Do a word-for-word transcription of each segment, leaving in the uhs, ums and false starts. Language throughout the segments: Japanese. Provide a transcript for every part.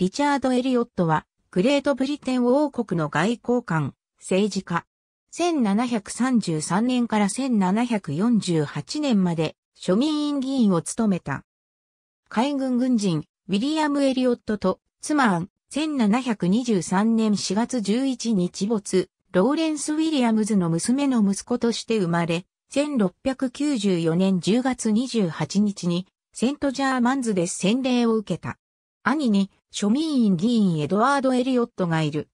リチャード・エリオットは、グレートブリテン王国の外交官、政治家。せんななひゃくさんじゅうさんねんからせんななひゃくよんじゅうはちねんまで庶民院議員を務めた。海軍軍人、ウィリアム・エリオットと、妻アン、せんななひゃくにじゅうさんねんしがつじゅういちにち没、ローレンス・ウィリアムズの娘の息子として生まれ、せんろっぴゃくきゅうじゅうよねんじゅうがつにじゅうはちにちに、セントジャーマンズで洗礼を受けた。兄に、庶民院議員エドワード・エリオットがいる。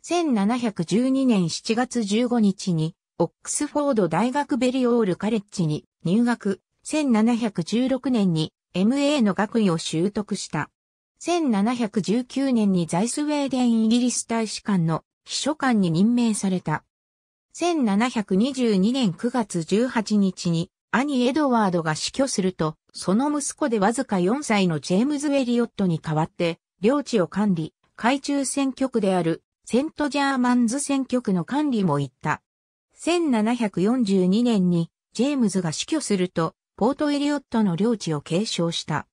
せんななひゃくじゅうにねんしちがつじゅうごにちに、オックスフォード大学ベリオールカレッジに入学、せんななひゃくじゅうろくねんに エムエー の学位を習得した。せんななひゃくじゅうきゅうねんに在スウェーデンイギリス大使館の秘書官に任命された。せんななひゃくにじゅうにねんくがつじゅうはちにちに、兄エドワードが死去すると、その息子でわずかよんさいのジェームズ・エリオットに代わって、領地を管理、海中選挙区である、セントジャーマンズ選挙区の管理も行った。せんななひゃくよんじゅうにねんにジェームズが死去するとポートエリオットの領地を継承した。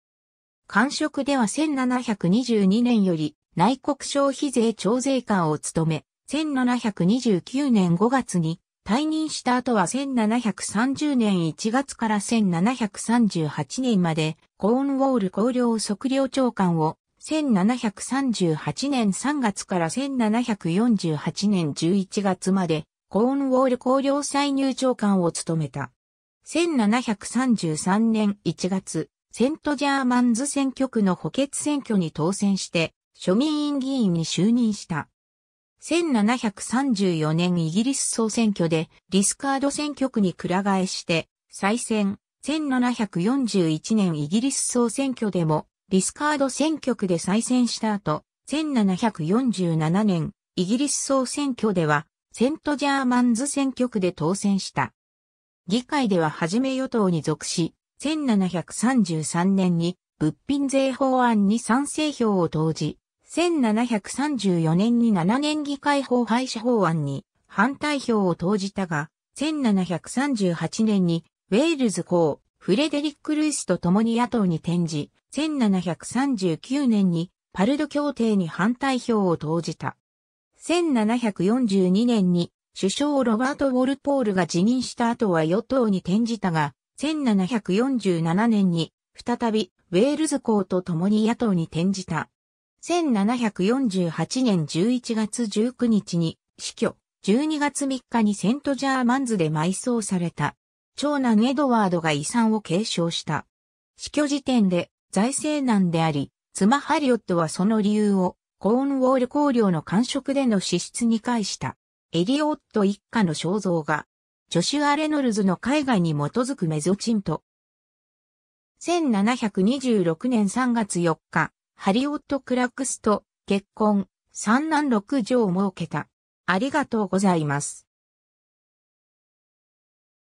官職ではせんななひゃくにじゅうにねんより内国消費税徴税官を務め、せんななひゃくにじゅうきゅうねんごがつに退任した後はせんななひゃくさんじゅうねんいちがつからせんななひゃくさんじゅうはちねんまでコーンウォール公領測量長官をせんななひゃくさんじゅうはちねんさんがつからせんななひゃくよんじゅうはちねんじゅういちがつまでコーンウォール公領歳入長官を務めた。せんななひゃくさんじゅうさんねんいちがつ、セントジャーマンズ選挙区の補欠選挙に当選して庶民院議員に就任した。せんななひゃくさんじゅうよねんイギリス総選挙でリスカード選挙区にくら替えして再選。せんななひゃくよんじゅういちねんイギリス総選挙でもリスカード選挙区で再選した後、せんななひゃくよんじゅうななねん、イギリス総選挙では、セントジャーマンズ選挙区で当選した。議会では初め与党に属し、せんななひゃくさんじゅうさんねんに物品税法案に賛成票を投じ、せんななひゃくさんじゅうよねんにななねん議会法廃止法案に反対票を投じたが、せんななひゃくさんじゅうはちねんにウェールズ公、フレデリック・ルイスと共に野党に転じ、せんななひゃくさんじゅうきゅうねんにパルド協定に反対票を投じた。せんななひゃくよんじゅうにねんに首相ロバート・ウォルポールが辞任した後は与党に転じたが、せんななひゃくよんじゅうななねんに再びウェールズ公と共に野党に転じた。せんななひゃくよんじゅうはちねんじゅういちがつじゅうくにちに死去、じゅうにがつみっかにセントジャーマンズで埋葬された。長男エドワードが遺産を継承した。死去時点で財政難であり、妻ハリオットはその理由をコーンウォール公領の官職での支出に介した。エリオット一家の肖像画、ジョシュア・レノルズの絵画に基づくメゾチント。せんななひゃくにじゅうろくねんさんがつよっか、ハリオット・クラックスと結婚、三男六女を設けた。ありがとうございます。